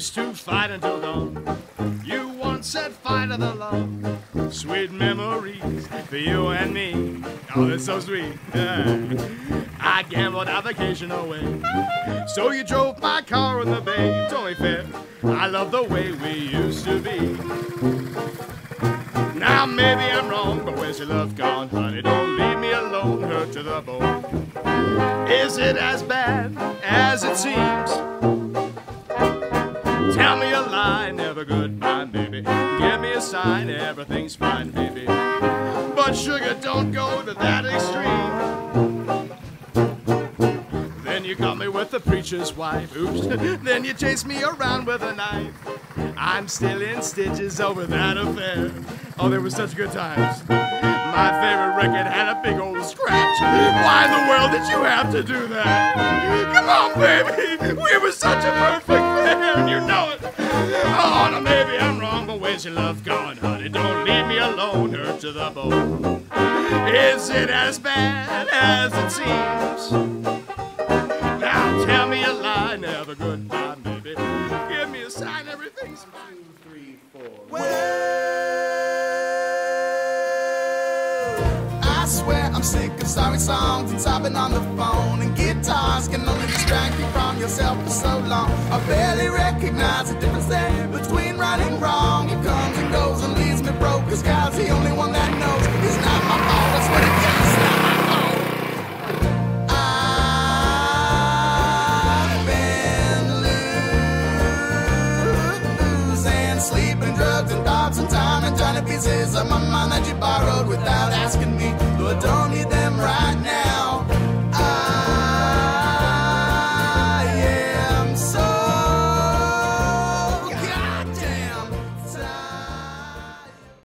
used to fight until dawn. You once said fight of the love. Sweet memories for you and me. Oh, that's so sweet. I gambled our vacation away. So you drove my car on the bay. It's only fair. I love the way we used to be. Now maybe I'm wrong, but where's your love gone, honey? Don't leave me alone, hurt to the bone. Is it as bad as it seems? Tell me a lie, never goodbye, baby. Give me a sign, everything's fine, baby. But sugar, don't go to that extreme. Then you got me with the preacher's wife, oops. Then you chased me around with a knife. I'm still in stitches over that affair. Oh, there were such good times. My favorite record had a big old scratch. Why in the world did you have to do that? Come on, baby. We were such a perfect pair, and you know it. Oh, now maybe I'm wrong, but where's your love gone, honey? Don't leave me alone, hurt to the bone. Is it as bad as it seems? Now tell me a lie, never goodbye, baby. Give me a sign, everything's fine. 1, 2, 3, 4. I swear I'm sick of sorry songs and sobbing on the phone, and guitars can only distract you from yourself for so long. I barely recognize the difference there between right and wrong. It comes and goes and leaves me broke, 'cause God's the only one that knows. It's not my fault, that's what it is, it's not my fault. I've been losing sleep and drugs and thoughts and time and tiny pieces of my mind that you borrowed without asking me. But don't need them right now.